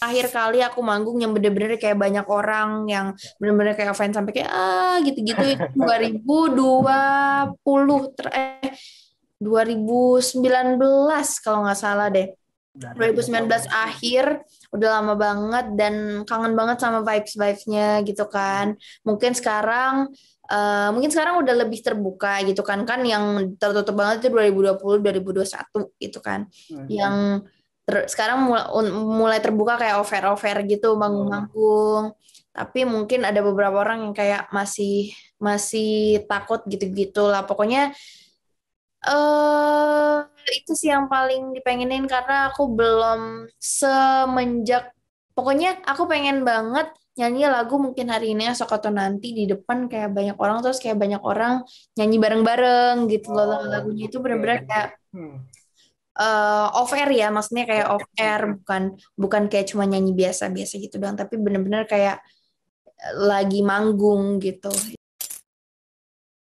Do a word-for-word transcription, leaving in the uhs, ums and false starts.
Akhir kali aku manggung yang bener-bener kayak banyak orang yang bener-bener kayak fans sampai kayak ah gitu-gitu itu dua ribu dua puluh ter eh dua ribu sembilan belas kalau nggak salah deh. dua ribu sembilan belas akhir udah lama banget dan kangen banget sama vibes-vibesnya gitu kan. Mungkin sekarang Uh, mungkin sekarang udah lebih terbuka gitu kan kan yang tertutup banget itu dua ribu dua puluh dua ribu dua puluh satu gitu kan. Mm-hmm. Yang ter- sekarang mulai, mulai terbuka kayak over-over gitu manggung-manggung. Mm-hmm. Tapi mungkin ada beberapa orang yang kayak masih masih takut gitu-gitu lah. Pokoknya uh, itu sih yang paling dipengenin karena aku belum semenjak pokoknya aku pengen banget nyanyi lagu mungkin hari ini esok atau nanti di depan kayak banyak orang terus kayak banyak orang nyanyi bareng-bareng gitu loh. Oh, lagunya itu benar-benar kayak hmm. uh, off air ya maksudnya kayak off air bukan bukan kayak cuma nyanyi biasa-biasa gitu doang tapi benar-benar kayak lagi manggung gitu.